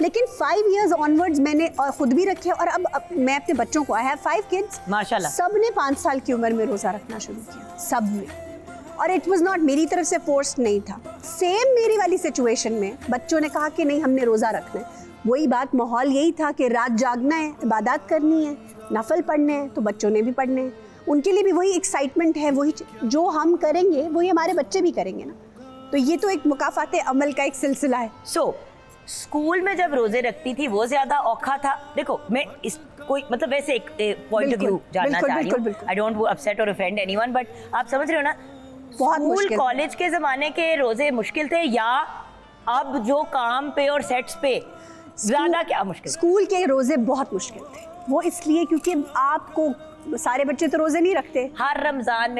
लेकिन 5 years onwards मैंने खुद भी रखे और अब मैं अपने बच्चों को, I have 5 kids, माशाल्लाह सब ने 5 साल की उम्र में रोज़ा रखना शुरू किया, सब ने। और इट वाज नॉट, मेरी तरफ से फोर्स्ड नहीं था। सेम मेरी वाली सिचुएशन में बच्चों ने कहा कि नहीं हमने रोज़ा रखना है, वही बात, माहौल यही था कि रात जागना है, इबादत करनी है, नफल पढ़ने हैं, तो बच्चों ने भी पढ़ने हैं, उनके लिए भी वही एक्साइटमेंट है, वही जो हम करेंगे वही हमारे बच्चे भी करेंगे ना, तो ये तो एक मुकाफात अमल का एक सिलसिला है। सो स्कूल में जब रोज़े रखती थी वो ज़्यादा औखा था। देखो मैं इस कोई मतलब वैसे एक पॉइंट ऑफ व्यू जानना चाह रही हूं, आई डोंट अपसेट और ऑफेंड एनीवन, बट आप समझ रहे हो ना, स्कूल कॉलेज के ज़माने के रोज़े मुश्किल थे या अब जो काम पे और सेट्स पे ज़्यादा क्या मुश्किल? स्कूल के रोज़े बहुत मुश्किल थे, वो इसलिए क्योंकि आपको सारे बच्चे तो रोज़े नहीं रखते, हर रमज़ान में